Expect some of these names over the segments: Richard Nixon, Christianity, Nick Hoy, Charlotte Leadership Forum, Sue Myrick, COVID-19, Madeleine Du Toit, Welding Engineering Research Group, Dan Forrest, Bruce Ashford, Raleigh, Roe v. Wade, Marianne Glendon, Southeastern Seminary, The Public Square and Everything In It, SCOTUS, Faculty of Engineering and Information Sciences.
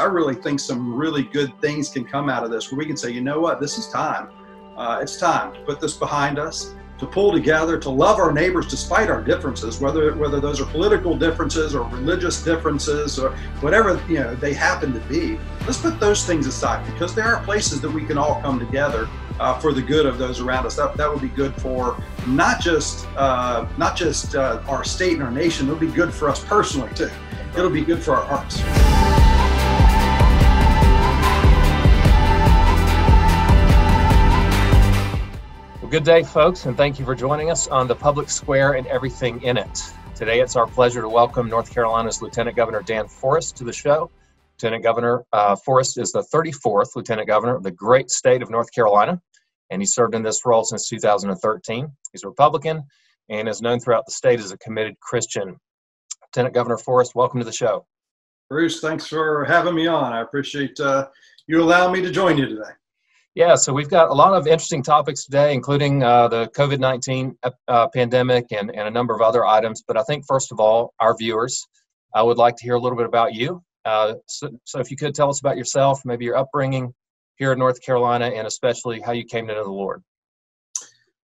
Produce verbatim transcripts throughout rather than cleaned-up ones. I really think some really good things can come out of this, where we can say, you know what, this is time. Uh, it's time to put this behind us, to pull together, to love our neighbors despite our differences, whether whether those are political differences or religious differences or whatever, you know, they happen to be. Let's put those things aside, because there are places that we can all come together uh, for the good of those around us. That, that would be good for not just uh, not just uh, our state and our nation. It'll be good for us personally too. It'll be good for our hearts. Good day, folks, and thank you for joining us on The Public Square and Everything In It. Today, it's our pleasure to welcome North Carolina's Lieutenant Governor Dan Forrest to the show. Lieutenant Governor uh, Forrest is the thirty-fourth Lieutenant Governor of the great state of North Carolina, and he served in this role since two thousand thirteen. He's a Republican and is known throughout the state as a committed Christian. Lieutenant Governor Forrest, welcome to the show. Bruce, thanks for having me on. I appreciate uh, you allowing me to join you today. Yeah, so we've got a lot of interesting topics today, including uh, the COVID nineteen uh, pandemic and, and a number of other items. But I think, first of all, our viewers, I would like to hear a little bit about you. Uh, so, so if you could tell us about yourself, maybe your upbringing here in North Carolina, and especially how you came to know the Lord.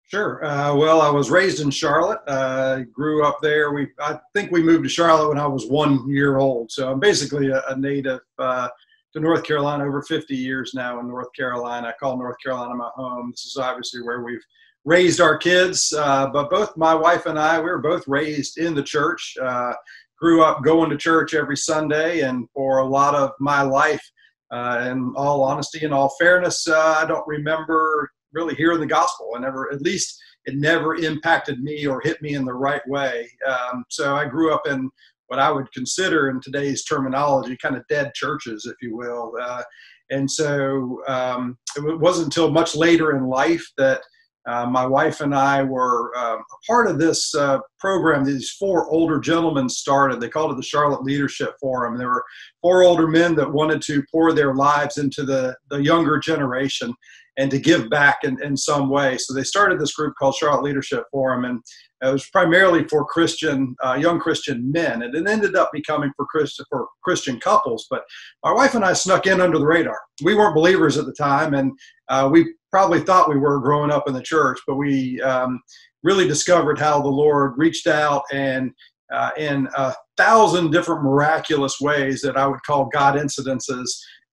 Sure. Uh, well, I was raised in Charlotte. Uh, grew up there. We I think we moved to Charlotte when I was one year old. So I'm basically a, a native uh to North Carolina, over fifty years now in North Carolina. I call North Carolina my home. This is obviously where we've raised our kids, uh, but both my wife and I, we were both raised in the church, uh, grew up going to church every Sunday, and for a lot of my life, uh, in all honesty and all fairness, uh, I don't remember really hearing the gospel. I never, at least it never impacted me or hit me in the right way. Um, so I grew up in what I would consider in today's terminology, kind of dead churches, if you will. Uh, and so um, it wasn't until much later in life that uh, my wife and I were uh, a part of this uh, program that these four older gentlemen started. They called it the Charlotte Leadership Forum. There were four older men that wanted to pour their lives into the, the younger generation and to give back in, in some way. So they started this group called Charlotte Leadership Forum, and it was primarily for Christian, uh, young Christian men, and it ended up becoming for Christian, for Christian couples. But my wife and I snuck in under the radar. We weren't believers at the time, and uh, we probably thought we were growing up in the church, but we um, really discovered how the Lord reached out and uh, in a thousand different miraculous ways that I would call God incidences,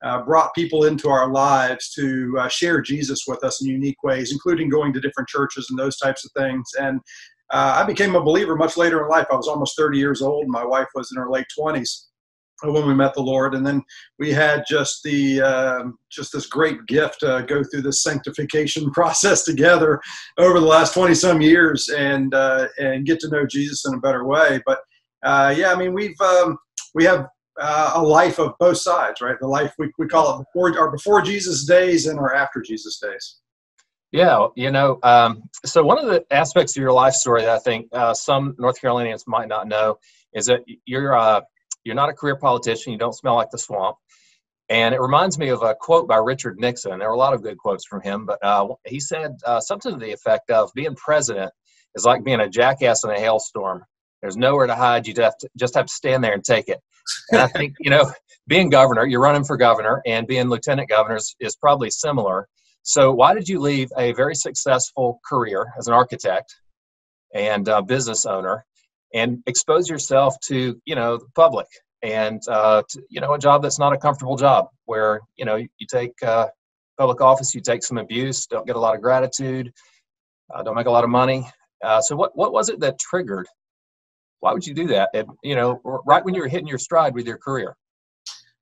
Uh, brought people into our lives to uh, share Jesus with us in unique ways, including going to different churches and those types of things. And uh, I became a believer much later in life. I was almost thirty years old. My wife was in her late twenties when we met the Lord. And then we had just the uh, just this great gift to uh, go through this sanctification process together over the last twenty some years and uh, and get to know Jesus in a better way. But uh, yeah, I mean, we've um, we have. Uh, a life of both sides, right? The life we, we call it before, our before Jesus days and our after Jesus days. Yeah, you know, um, so one of the aspects of your life story that I think uh, some North Carolinians might not know is that you're uh, you're not a career politician. You don't smell like the swamp. And it reminds me of a quote by Richard Nixon. There were a lot of good quotes from him, but uh, he said uh, something to the effect of being president is like being a jackass in a hailstorm. There's nowhere to hide. You just, just have to stand there and take it. And I think, you know, being governor, you're running for governor, and being lieutenant governor is, is probably similar. So why did you leave a very successful career as an architect and uh, business owner and expose yourself to, you know, the public and, uh, to, you know, a job that's not a comfortable job where, you know, you take uh, public office, you take some abuse, don't get a lot of gratitude, uh, don't make a lot of money. Uh, so what, what was it that triggered? Why would you do that? And, you know, right when you were hitting your stride with your career.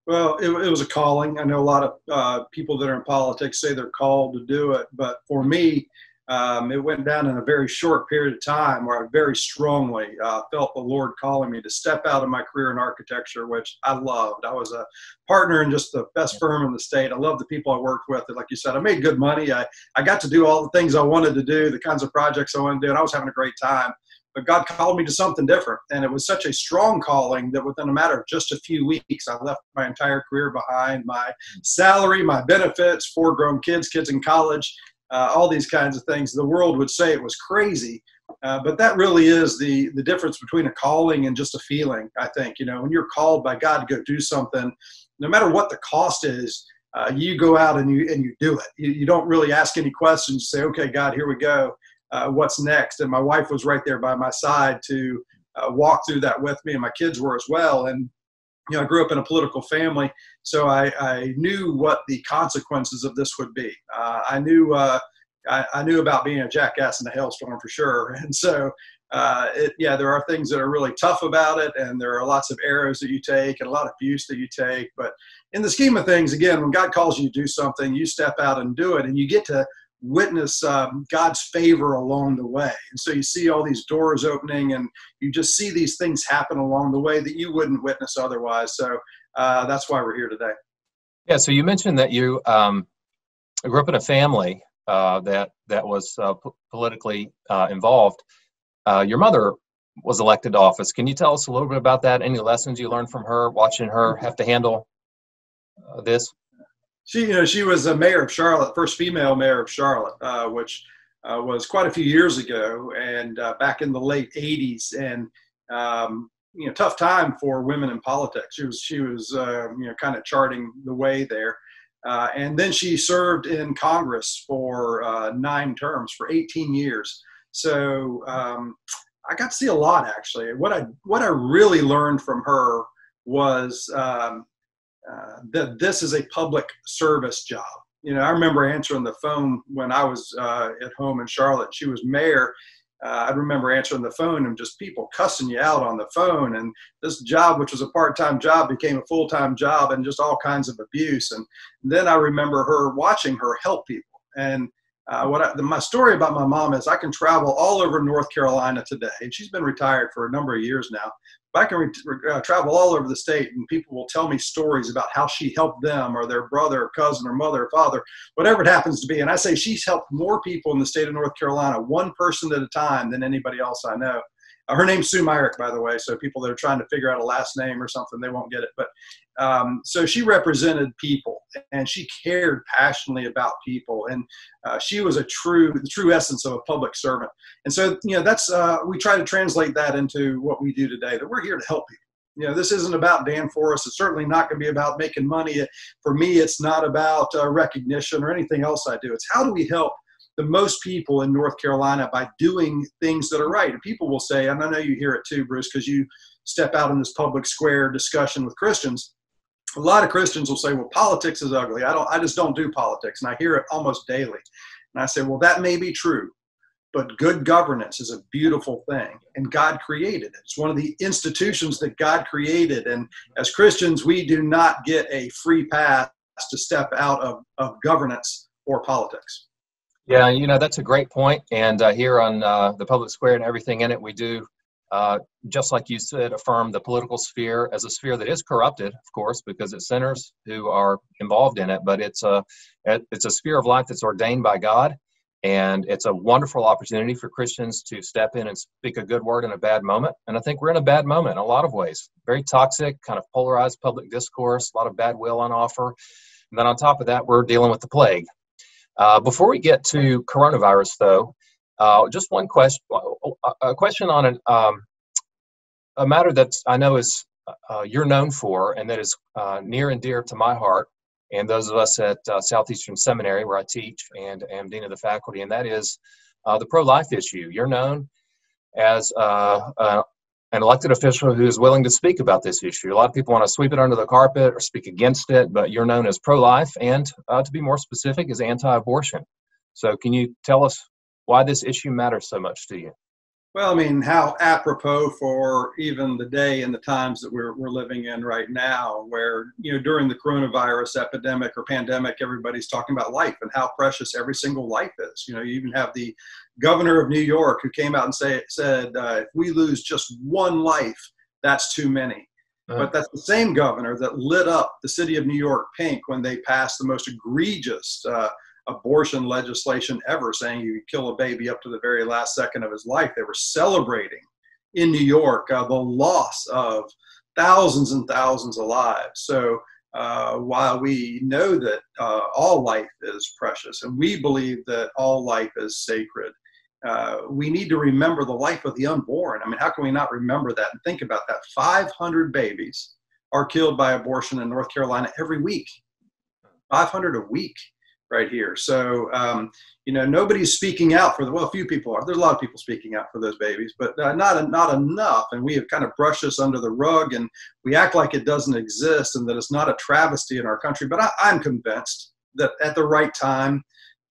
Well, it, it was a calling. I know a lot of uh, people that are in politics say they're called to do it. But for me, um, it went down in a very short period of time where I very strongly uh, felt the Lord calling me to step out of my career in architecture, which I loved. I was a partner in just the best firm in the state. I loved the people I worked with. And like you said, I made good money. I, I got to do all the things I wanted to do, the kinds of projects I wanted to do, and I was having a great time. But God called me to something different, and it was such a strong calling that within a matter of just a few weeks, I left my entire career behind, my salary, my benefits, four grown kids, kids in college, uh, all these kinds of things. The world would say it was crazy, uh, but that really is the, the difference between a calling and just a feeling, I think. You know, when you're called by God to go do something, no matter what the cost is, uh, you go out and you and you do it. You, you don't really ask any questions. Say, okay, God, here we go. Uh, what's next? And my wife was right there by my side to uh, walk through that with me, and my kids were as well. And you know, I grew up in a political family, so I, I knew what the consequences of this would be. Uh, I knew uh, I, I knew about being a jackass in a hailstorm for sure. And so, uh, it, yeah, there are things that are really tough about it, and there are lots of arrows that you take and a lot of abuse that you take. But in the scheme of things, again, when God calls you to do something, you step out and do it, and you get to witness um, God's favor along the way. And so you see all these doors opening, and you just see these things happen along the way that you wouldn't witness otherwise. So uh, that's why we're here today. Yeah. So you mentioned that you um, grew up in a family uh, that that was uh, p politically uh, involved. Uh, your mother was elected to office. Can you tell us a little bit about that? Any lessons you learned from her, watching her have to handle uh, this? She, you know, she was a mayor of Charlotte, first female mayor of Charlotte, uh, which uh, was quite a few years ago, and uh, back in the late eighties. And um, you know, tough time for women in politics. She was, she was, uh, you know, kind of charting the way there. Uh, and then she served in Congress for uh, nine terms, for eighteen years. So um, I got to see a lot, actually. What I what I really learned from her was. Um, Uh, that this is a public service job. You know, I remember answering the phone when I was uh, at home in Charlotte. She was mayor. Uh, I remember answering the phone and just people cussing you out on the phone. And this job, which was a part-time job, became a full-time job, and just all kinds of abuse. And then I remember her watching her help people. And uh, what I, the, my story about my mom is I can travel all over North Carolina today. And she's been retired for a number of years now. I can uh, travel all over the state, and people will tell me stories about how she helped them or their brother or cousin or mother or father, whatever it happens to be. And I say she's helped more people in the state of North Carolina, one person at a time, than anybody else I know. Uh, her name's Sue Myrick, by the way, so people that are trying to figure out a last name or something, they won't get it. But um, so she represented people, and she cared passionately about people, and uh, she was a true, the true essence of a public servant. And so, you know, that's uh, we try to translate that into what we do today. That we're here to help people. You know, this isn't about Dan Forrest. It's certainly not going to be about making money. For me, it's not about uh, recognition or anything else I do. It's how do we help the most people in North Carolina by doing things that are right. And people will say, and I know you hear it too, Bruce, because you step out in this public square discussion with Christians. A lot of Christians will say, well, politics is ugly. I don't, I just don't do politics. And I hear it almost daily. And I say, well, that may be true, but good governance is a beautiful thing, and God created it. It's one of the institutions that God created. And as Christians, we do not get a free pass to step out of, of governance or politics. Yeah, you know, that's a great point. And uh, here on uh, The Public Square and Everything In It, we do, uh, just like you said, affirm the political sphere as a sphere that is corrupted, of course, because it's sinners who are involved in it. But it's a, it's a sphere of life that's ordained by God. And it's a wonderful opportunity for Christians to step in and speak a good word in a bad moment. And I think we're in a bad moment in a lot of ways. Very toxic, kind of polarized public discourse, a lot of bad will on offer. And then on top of that, we're dealing with the plague. Uh, before we get to coronavirus, though, uh, just one question, a question on an, um, a matter that I know is uh, you're known for, and that is uh, near and dear to my heart and those of us at uh, Southeastern Seminary, where I teach and am dean of the faculty, and that is uh, the pro-life issue. You're known as uh, uh, an elected official who is willing to speak about this issue. A lot of people want to sweep it under the carpet or speak against it, but you're known as pro-life and, uh, to be more specific, as anti-abortion. So can you tell us why this issue matters so much to you? Well, I mean, how apropos for even the day and the times that we're, we're living in right now, where, you know, during the coronavirus epidemic or pandemic, everybody's talking about life and how precious every single life is. You know, you even have the governor of New York who came out and say, said, uh, if we lose just one life, that's too many. Uh-huh. But that's the same governor that lit up the city of New York pink when they passed the most egregious uh abortion legislation ever, saying you kill a baby up to the very last second of his life. They were celebrating in New York uh, the loss of thousands and thousands of lives. So uh, while we know that uh, all life is precious, and we believe that all life is sacred, uh, we need to remember the life of the unborn. I mean, how can we not remember that and think about that? five hundred babies are killed by abortion in North Carolina every week, five hundred a week right here. So, um, you know, nobody's speaking out for the, well, a few people are. There's a lot of people speaking out for those babies, but uh, not, not enough. And we have kind of brushed this under the rug, and we act like it doesn't exist and that it's not a travesty in our country. But I, I'm convinced that at the right time,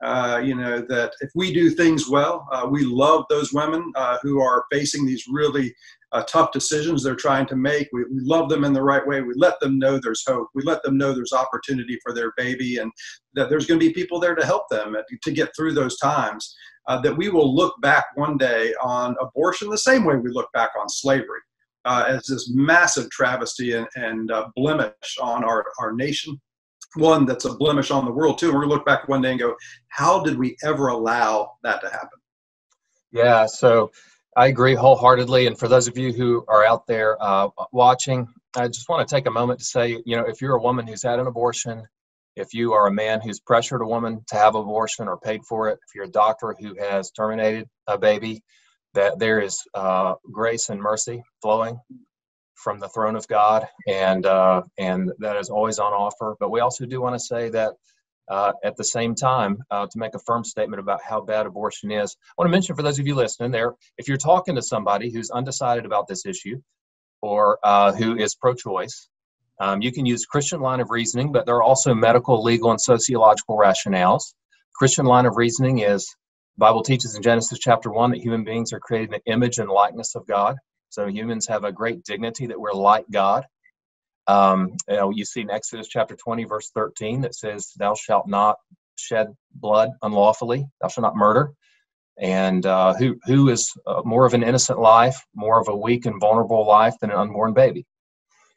Uh, you know, that if we do things well, uh, we love those women uh, who are facing these really uh, tough decisions they're trying to make. We, we love them in the right way. We let them know there's hope. We let them know there's opportunity for their baby, and that there's going to be people there to help them to get through those times, uh, that we will look back one day on abortion the same way we look back on slavery, uh, as this massive travesty and, and uh, blemish on our, our nation. One that's a blemish on the world too. We're gonna look back one day and go, how did we ever allow that to happen? Yeah, so I agree wholeheartedly. And for those of you who are out there uh, watching, I just want to take a moment to say, you know, if you're a woman who's had an abortion, if you are a man who's pressured a woman to have an abortion or paid for it, if you're a doctor who has terminated a baby, that there is uh, grace and mercy flowing from the throne of God, and uh, and that is always on offer. But we also do want to say that uh, at the same time, uh, to make a firm statement about how bad abortion is, I want to mention for those of you listening there, if you're talking to somebody who's undecided about this issue or uh, who is pro-choice, um, you can use Christian line of reasoning, but there are also medical, legal, and sociological rationales. Christian line of reasoning is, the Bible teaches in Genesis chapter one that human beings are created in the image and likeness of God. So humans have a great dignity that we're like God. Um, you know, you see in Exodus chapter twenty, verse thirteen, that says, thou shalt not shed blood unlawfully. Thou shalt not murder. And uh, who, who is uh, more of an innocent life, more of a weak and vulnerable life than an unborn baby?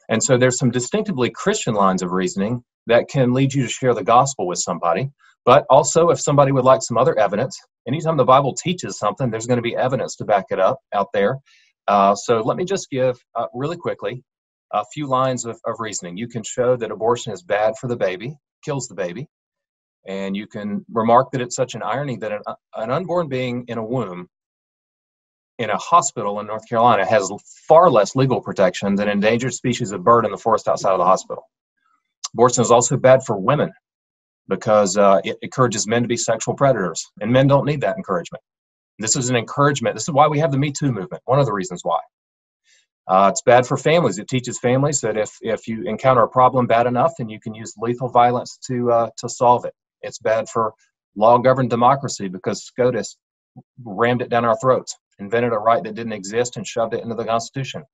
And so there's some distinctively Christian lines of reasoning that can lead you to share the gospel with somebody. But also, if somebody would like some other evidence, anytime the Bible teaches something, there's going to be evidence to back it up out there. Uh, so let me just give, uh, really quickly, a few lines of, of reasoning. You can show that abortion is bad for the baby, kills the baby, and you can remark that it's such an irony that an, an unborn being in a womb in a hospital in North Carolina has far less legal protection than an endangered species of bird in the forest outside of the hospital. Abortion is also bad for women because uh, it encourages men to be sexual predators, and men don't need that encouragement. This is an encouragement. This is why we have the Me Too movement, one of the reasons why. Uh, it's bad for families. It teaches families that if, if you encounter a problem bad enough, then you can use lethal violence to, uh, to solve it. It's bad for law-governed democracy because SCOTUS rammed it down our throats, invented a right that didn't exist and shoved it into the Constitution.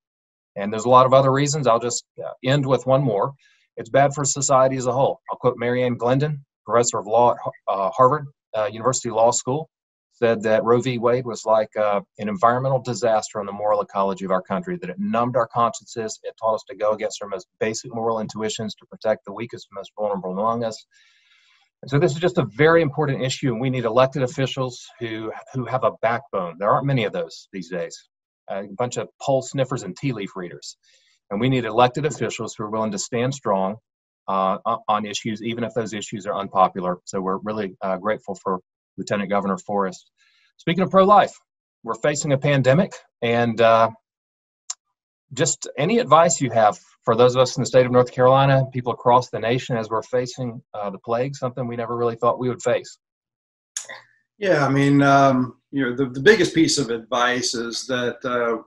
And there's a lot of other reasons. I'll just end with one more. It's bad for society as a whole. I'll quote Marianne Glendon, professor of law at uh, Harvard uh, University Law School, said that Roe v. Wade was like uh, an environmental disaster on the moral ecology of our country, that it numbed our consciences, it taught us to go against our most basic moral intuitions to protect the weakest, most vulnerable among us. And so this is just a very important issue, and we need elected officials who, who have a backbone. There aren't many of those these days, a bunch of poll sniffers and tea leaf readers. And we need elected officials who are willing to stand strong uh, on issues, even if those issues are unpopular. So we're really uh, grateful for Lieutenant Governor Forrest. Speaking of pro-life, we're facing a pandemic, and uh, just any advice you have for those of us in the state of North Carolina, people across the nation, as we're facing uh, the plague, something we never really thought we would face. Yeah, I mean, um, you know, the, the biggest piece of advice is that uh,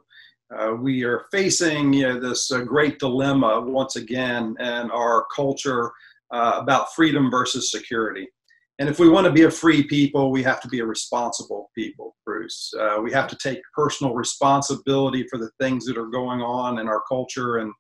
uh, we are facing, you know, this uh, great dilemma once again in our culture uh, about freedom versus security. And if we want to be a free people, we have to be a responsible people, Bruce. Uh, we have to take personal responsibility for the things that are going on in our culture and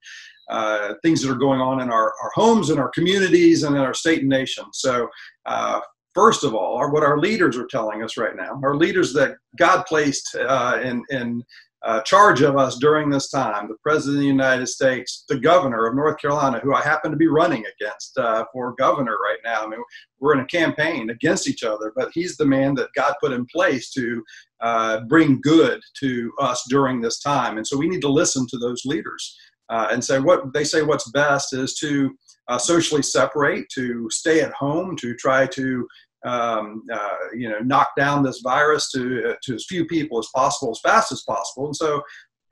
uh, things that are going on in our, our homes and our communities and in our state and nation. So uh, first of all, our, what our leaders are telling us right now, our leaders that God placed uh, in, in uh, charge of us during this time, the President of the United States, the governor of North Carolina, who I happen to be running against uh, for governor right now. I mean, we're in a campaign against each other, but he's the man that God put in place to uh, bring good to us during this time. And so we need to listen to those leaders uh, and say what they say what's best is to uh, socially separate, to stay at home, to try to Um, uh, you know, knock down this virus to, uh, to as few people as possible, as fast as possible. And so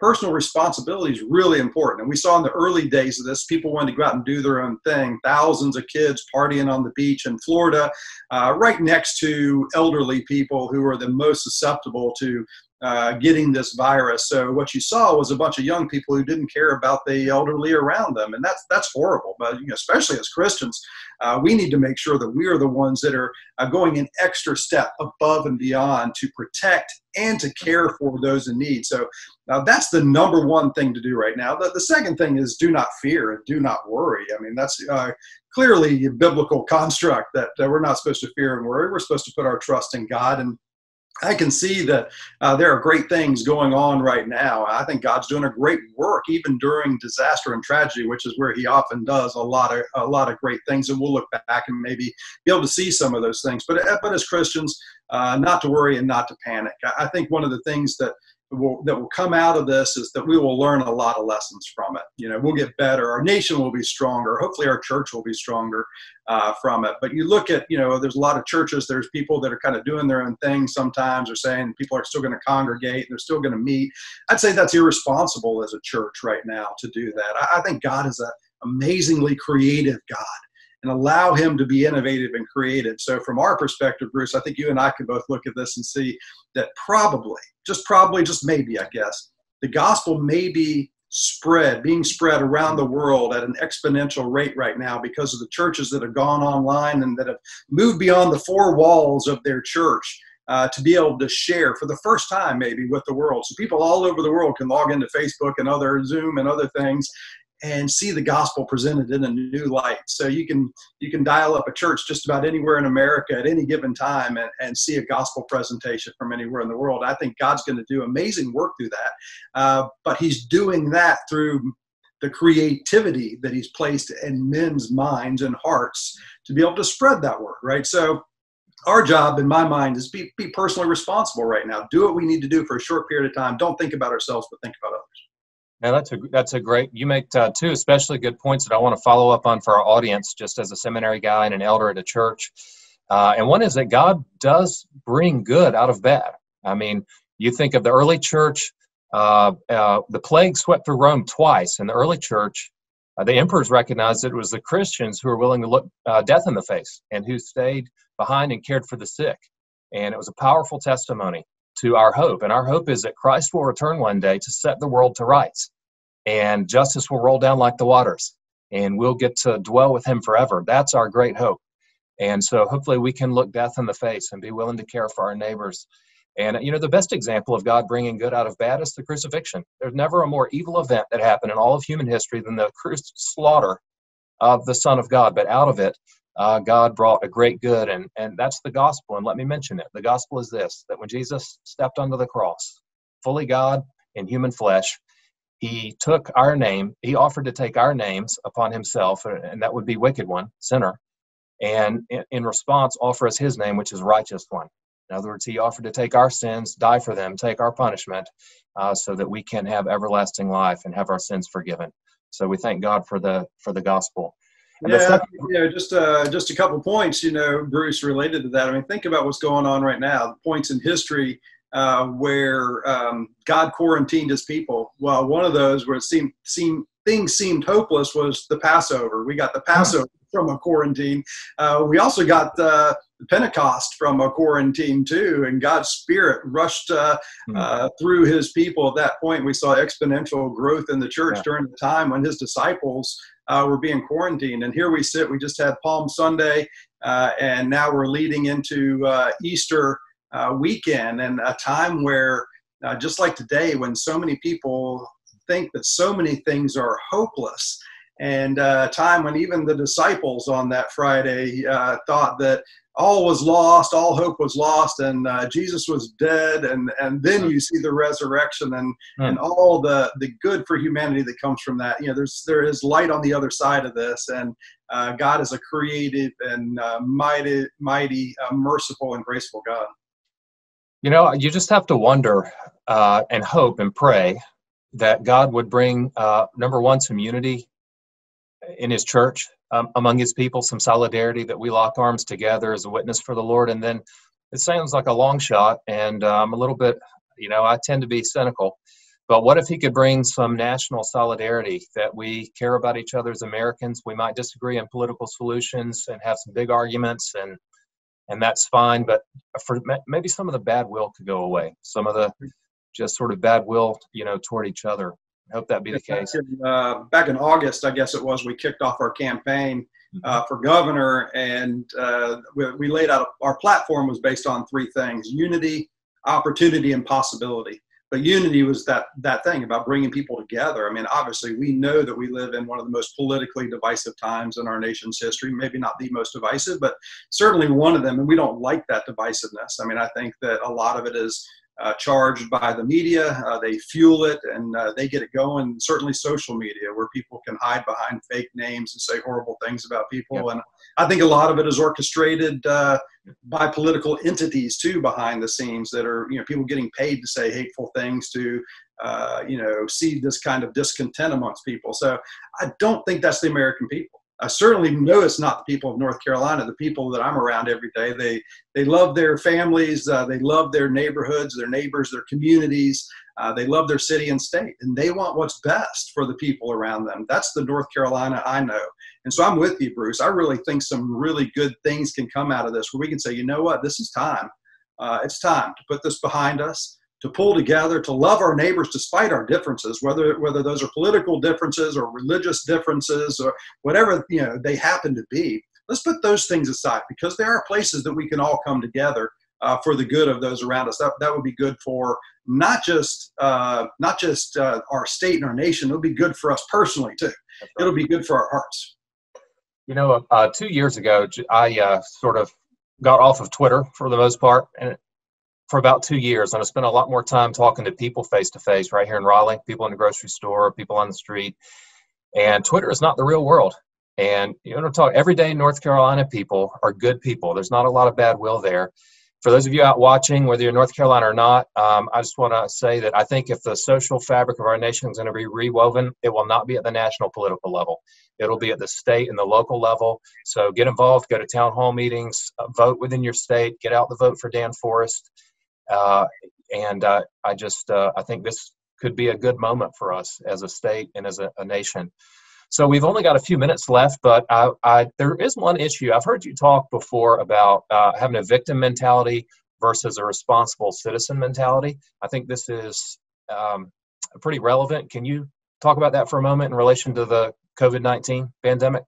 personal responsibility is really important. And we saw in the early days of this, people wanted to go out and do their own thing. Thousands of kids partying on the beach in Florida, uh, right next to elderly people who are the most susceptible to uh, getting this virus. So what you saw was a bunch of young people who didn't care about the elderly around them. And that's, that's horrible. But you know, especially as Christians, uh, we need to make sure that we are the ones that are uh, going an extra step above and beyond to protect and to care for those in need. So uh, that's the number one thing to do right now. The, the second thing is do not fear and do not worry. I mean, that's uh, clearly a biblical construct that uh, we're not supposed to fear and worry. We're supposed to put our trust in God. And I can see that uh, there are great things going on right now. I think God's doing a great work, even during disaster and tragedy, which is where He often does a lot of a lot of great things. And we'll look back and maybe be able to see some of those things. But but as Christians, uh, not to worry and not to panic. I think one of the things that will that will come out of this is that we will learn a lot of lessons from it. You know, we'll get better. Our nation will be stronger. Hopefully, our church will be stronger Uh, from it. But you look at, you know, there's a lot of churches, there's people that are kind of doing their own thing sometimes, or saying people are still going to congregate, and they're still going to meet. I'd say that's irresponsible as a church right now to do that. I, I think God is an amazingly creative God, and allow Him to be innovative and creative. So from our perspective, Bruce, I think you and I can both look at this and see that probably, just probably, just maybe, I guess, the gospel may be spread, being spread around the world at an exponential rate right now because of the churches that have gone online and that have moved beyond the four walls of their church uh, to be able to share for the first time maybe with the world. So people all over the world can log into Facebook and other Zoom and other things and see the gospel presented in a new light. So you can you can dial up a church just about anywhere in America at any given time and, and see a gospel presentation from anywhere in the world. I think God's going to do amazing work through that, uh, but He's doing that through the creativity that He's placed in men's minds and hearts to be able to spread that word, right? So our job, in my mind, is be, be personally responsible right now. Do what we need to do for a short period of time. Don't think about ourselves, but think about others. Yeah, that's a that's a great. You make uh, two especially good points that I want to follow up on for our audience, just as a seminary guy and an elder at a church. Uh, and one is that God does bring good out of bad. I mean, you think of the early church. Uh, uh, the plague swept through Rome twice, and the early church, uh, the emperors recognized that it was the Christians who were willing to look uh, death in the face and who stayed behind and cared for the sick. And it was a powerful testimony to our hope. And our hope is that Christ will return one day to set the world to rights. And justice will roll down like the waters, and we'll get to dwell with Him forever. That's our great hope. And so hopefully we can look death in the face and be willing to care for our neighbors. And, you know, the best example of God bringing good out of bad is the crucifixion. There's never a more evil event that happened in all of human history than the cru- slaughter of the Son of God. But out of it, uh, God brought a great good, and, and that's the gospel. And let me mention it. The gospel is this, that when Jesus stepped onto the cross, fully God in human flesh, He took our name, He offered to take our names upon Himself, and that would be wicked one, sinner, and in response offer us His name, which is righteous one. In other words, He offered to take our sins, die for them, take our punishment, uh, so that we can have everlasting life and have our sins forgiven. So we thank God for the for the gospel. And yeah, second, you know, just, uh, just a couple points, you know, Bruce, related to that. I mean, think about what's going on right now, the points in history Uh, where um, God quarantined His people. Well, one of those where it seemed, seemed things seemed hopeless was the Passover. We got the Passover from a quarantine. Uh, we also got the Pentecost from a quarantine too, and God's Spirit rushed uh, mm-hmm. uh, through His people. At that point, we saw exponential growth in the church yeah. during the time when His disciples uh, were being quarantined. And here we sit. We just had Palm Sunday, uh, and now we're leading into uh, Easter Uh, weekend, and a time where, uh, just like today, when so many people think that so many things are hopeless, and uh, a time when even the disciples on that Friday uh, thought that all was lost, all hope was lost, and uh, Jesus was dead, and, and then you see the resurrection and, mm. and all the, the good for humanity that comes from that. You know, there's there is light on the other side of this, and uh, God is a creative and uh, mighty, mighty, uh, merciful, and graceful God. You know, you just have to wonder uh, and hope and pray that God would bring, uh, number one, some unity in His church, um, among His people, some solidarity, that we lock arms together as a witness for the Lord. And then it sounds like a long shot, and I'm um, a little bit, you know, I tend to be cynical, But what if he could bring some national solidarity, that we care about each other as Americans? We might disagree on political solutions and have some big arguments, and and that's fine. But for maybe some of the bad will could go away, some of the just sort of bad will, you know, toward each other. I hope that be the case. Back in, uh, back in August, I guess it was, we kicked off our campaign uh, for governor, and uh, we, we laid out a, our platform was based on three things: unity, opportunity, and possibility. But unity was that that thing about bringing people together. I mean, obviously, we know that we live in one of the most politically divisive times in our nation's history, maybe not the most divisive, but certainly one of them, and we don't like that divisiveness. I mean, I think that a lot of it is uh, charged by the media. Uh, they fuel it, and uh, they get it going, certainly social media, where people can hide behind fake names and say horrible things about people. Yep. And I think a lot of it is orchestrated uh, by political entities too, behind the scenes, that are, you know, people getting paid to say hateful things to, uh, you know, see this kind of discontent amongst people. So I don't think that's the American people. I certainly know it's not the people of North Carolina, the people that I'm around every day. They, they love their families. Uh, they love their neighborhoods, their neighbors, their communities. Uh, they love their city and state, and they want what's best for the people around them. That's the North Carolina I know. And so I'm with you, Bruce. I really think some really good things can come out of this, where we can say, you know what, this is time. Uh, it's time to put this behind us, to pull together, to love our neighbors despite our differences, whether whether those are political differences or religious differences or whatever, you know, they happen to be. Let's put those things aside, because there are places that we can all come together uh, for the good of those around us. That, that would be good for not just uh, not just uh, our state and our nation. It'll be good for us personally, too. It'll be good for our hearts. You know, uh, two years ago, I uh, sort of got off of Twitter for the most part, and it, for about two years, and I spent a lot more time talking to people face-to-face right here in Raleigh, people in the grocery store, people on the street. And Twitter is not the real world. And you know, talk everyday North Carolina people are good people. There's not a lot of bad will there. For those of you out watching, whether you're in North Carolina or not, um, I just want to say that I think if the social fabric of our nation is going to be rewoven, it will not be at the national political level. It'll be at the state and the local level. So get involved, go to town hall meetings, vote within your state, get out the vote for Dan Forrest. Uh, and uh, I just uh, I think this could be a good moment for us as a state and as a, a nation. So we've only got a few minutes left, but I, I, there is one issue. I've heard you talk before about uh, having a victim mentality versus a responsible citizen mentality. I think this is um, pretty relevant. Can you talk about that for a moment in relation to the COVID nineteen pandemic?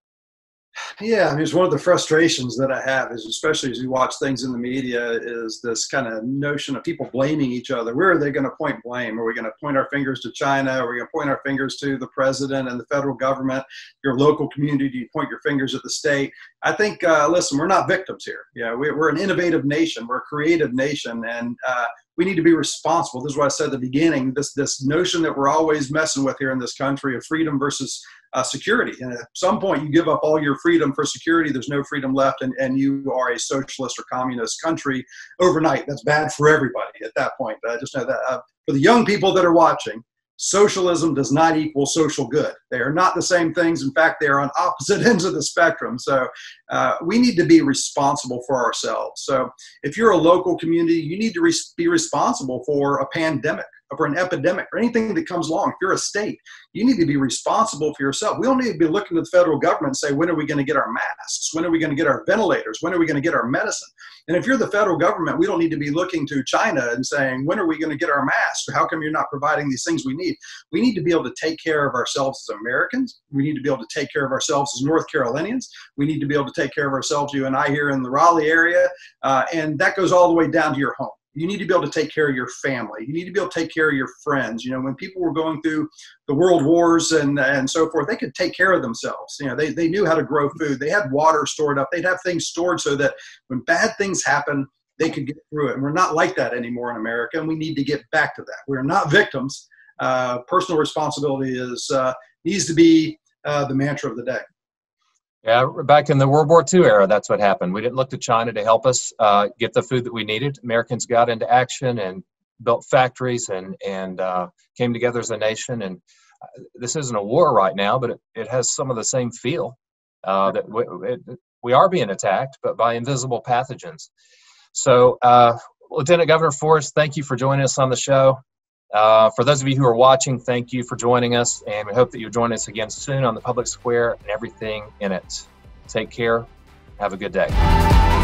Yeah, I mean, it's one of the frustrations that I have is, especially as you watch things in the media, is this kind of notion of people blaming each other. Where are they going to point blame? Are we going to point our fingers to China? Are we going to point our fingers to the president and the federal government? Your local community, do you point your fingers at the state? I think, uh, listen, we're not victims here. Yeah, we're, we're an innovative nation. We're a creative nation. And uh, we need to be responsible. This is what I said at the beginning, this, this notion that we're always messing with here in this country of freedom versus Uh, security. And at some point you give up all your freedom for security, there's no freedom left, and, and you are a socialist or communist country overnight. That's bad for everybody at that point. I just know that uh, for the young people that are watching, socialism does not equal social good. They are not the same things. In fact, they are on opposite ends of the spectrum. So uh, we need to be responsible for ourselves. So if you're a local community, you need to re- be responsible for a pandemic, or an epidemic, or anything that comes along. If you're a state, you need to be responsible for yourself. We don't need to be looking to the federal government and say, when are we going to get our masks? When are we going to get our ventilators? When are we going to get our medicine? And if you're the federal government, we don't need to be looking to China and saying, when are we going to get our masks? How come you're not providing these things we need? We need to be able to take care of ourselves as Americans. We need to be able to take care of ourselves as North Carolinians. We need to be able to take care of ourselves, you and I, here in the Raleigh area. Uh, and that goes all the way down to your home. You need to be able to take care of your family. You need to be able to take care of your friends. You know, when people were going through the world wars and, and so forth, they could take care of themselves. You know, they, they knew how to grow food. They had water stored up. They'd have things stored so that when bad things happen, they could get through it. And we're not like that anymore in America, and we need to get back to that. We're not victims. Uh, personal responsibility is uh, needs to be uh, the mantra of the day. Yeah, back in the World War Two era, that's what happened. We didn't look to China to help us uh, get the food that we needed. Americans got into action and built factories and, and uh, came together as a nation. And this isn't a war right now, but it, it has some of the same feel uh, that we, it, we are being attacked, but by invisible pathogens. So, uh, Lieutenant Governor Forrest, thank you for joining us on the show. Uh, for those of you who are watching, thank you for joining us, and we hope that you'll join us again soon on The Public Square and Everything in It. Take care. Have a good day.